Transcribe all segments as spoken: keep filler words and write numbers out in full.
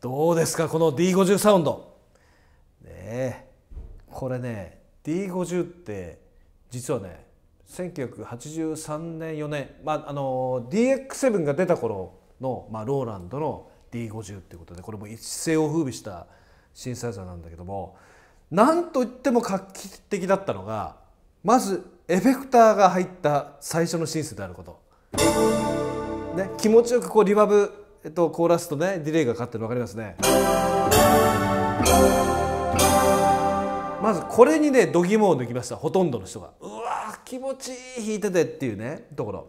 どうですかこの ディーごじゅう サウンド、ね、これね ディーごじゅう って実はねせんきゅうひゃくはちじゅうさんねんよねん、まあ、あの ディーエックスセブン が出た頃の、まあ、ローランドの ディーごじゅう っていうことで、これも一世を風靡したシンセサイザーなんだけども、なんといっても画期的だったのがまずエフェクターが入った最初のシンセであること、ね、気持ちよくこうリバーブ、えっと、コーラスとねディレイがかかってるの分かりますね。まずこれにね度肝を抜きました、ほとんどの人が。うわ気持ちいい弾いててっていうねところ。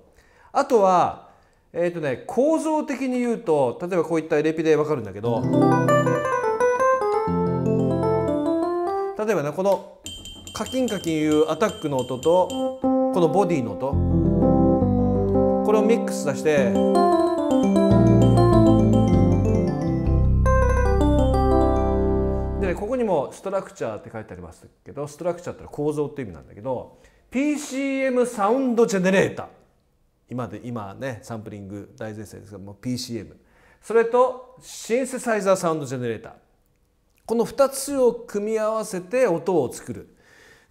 あとはえっとね構造的に言うと、例えばこういったエレピで分かるんだけど、例えばねこのカキンカキンいうアタックの音とこのボディの音、これをミックス出して、で、ね、ここにもストラクチャーって書いてありますけど、ストラクチャーってのは構造って意味なんだけど、 ピーシーエム サウンドジェネレーター、今で今ねサンプリング大前世ですけども ピーシーエム、 それとシンセサイザーサウンドジェネレーター、このふたつを組み合わせて音を作る。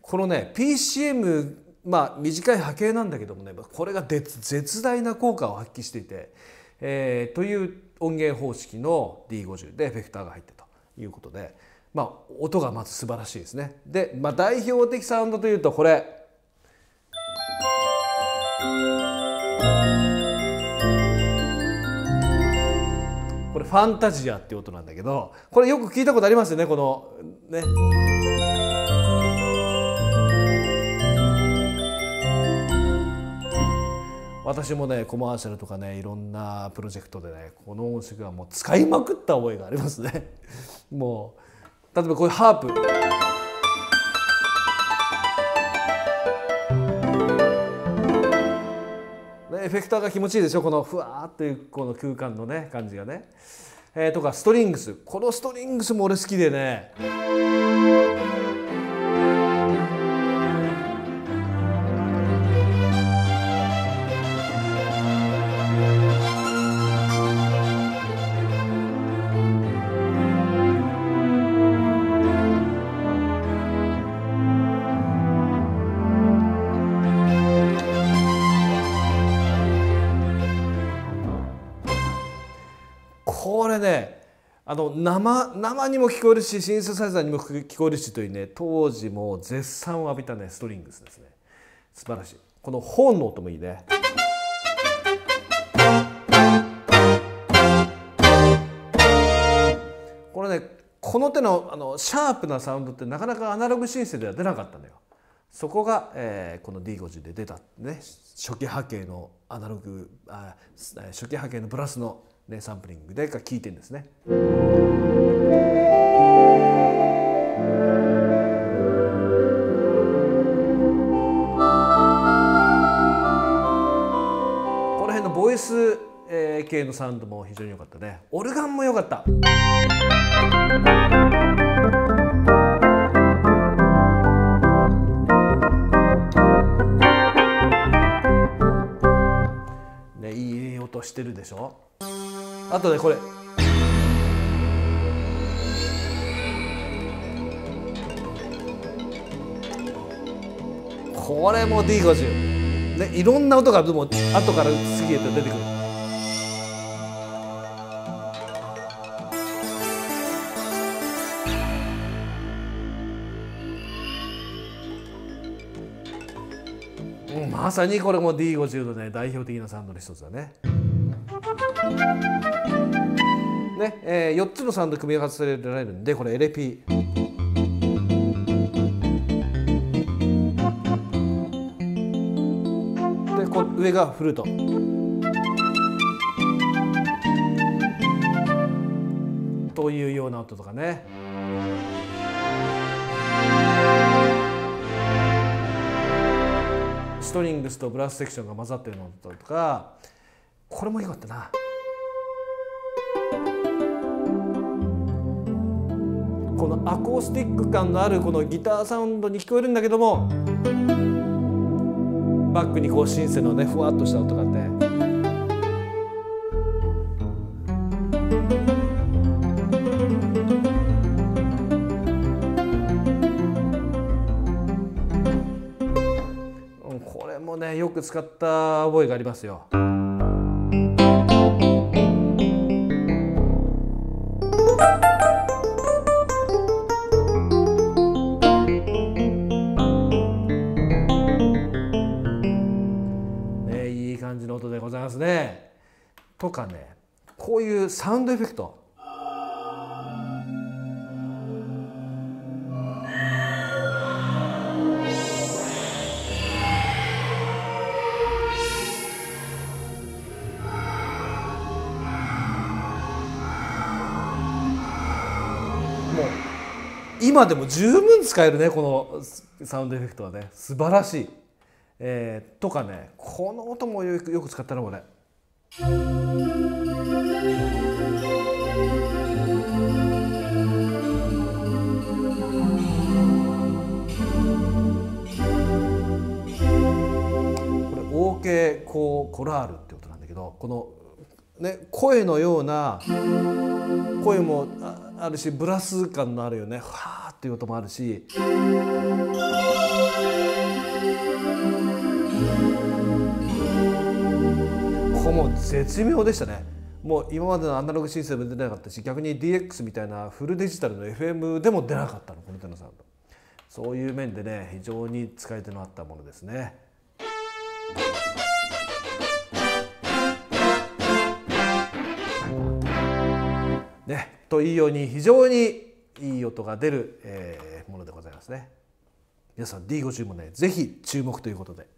このね ピーシーエム、 まあ短い波形なんだけどもね、これが絶大な効果を発揮していて、えー、という音源方式の ディーごじゅう でエフェクターが入ってということで、まあ、音がまず素晴らしいですね。で、まあ、代表的サウンドというとこれ。これファンタジアっていう音なんだけど、これよく聞いたことありますよね、このね。私もねコマーシャルとかねいろんなプロジェクトでねこの音色はもう使いまくった覚えがありますね。もう例えばこういうハープ、エフェクターが気持ちいいでしょ、このふわーっというこの空間のね感じがね、えー、とかストリングス、このストリングスも俺好きでね、あの 生, 生にも聞こえるしシンセサイザーにも聞こえるしというね、当時も絶賛を浴びたねストリングスですね。素晴らしい。このホーンの音もいいね。これねこの手 の, あのシャープなサウンドってなかなかアナログシンセでは出なかったんだよ。そこが、えー、この ディーごじゅう で出た、ね、初期波形のアナログあ初期波形のブラスのね、サンプリングで聴いてるんですね。この辺のボイス系のサウンドも非常に良かったね。オルガンも良かった。ね、いい音してるでしょ。あとねこれこれも ディーごじゅう、ね、いろんな音がもう後から次へと出てくる。うん、まさにこれも ディーごじゅう のね代表的なサウンドの一つだね。ねえー、よっつのサウンド組み合わせられるんで、これ エルピー でこ上がフルートというような音とかね。ストリングスとブラスセクションが混ざってるのとか、これも良かったな。このアコースティック感のあるこのギターサウンドに聞こえるんだけども、バックにこうシンセのねふわっとした音があって、く使った覚えがありますよ。ね、いい感じの音でございますね。とかね、こういうサウンドエフェクト。今でも十分使えるね、このサウンドエフェクトはね、素晴らしい、えー、とかね、この音もよく、よく使ったな、これ。これオーケーコーコラールってことなんだけど、このね、声のような声もあるし、ブラス感のあるよね、はーっていう音もあるし、ここも絶妙でしたね。もう今までのアナログシステムで出なかったし、逆に ディーエックス みたいなフルデジタルの エフエム でも出なかったの、この手のサウンド。そういう面でね、非常に使い手のあったものですね。ね、というように非常にいい音が出る、えー、ものでございますね。皆さん ディーごじゅうもね、是非注目ということで。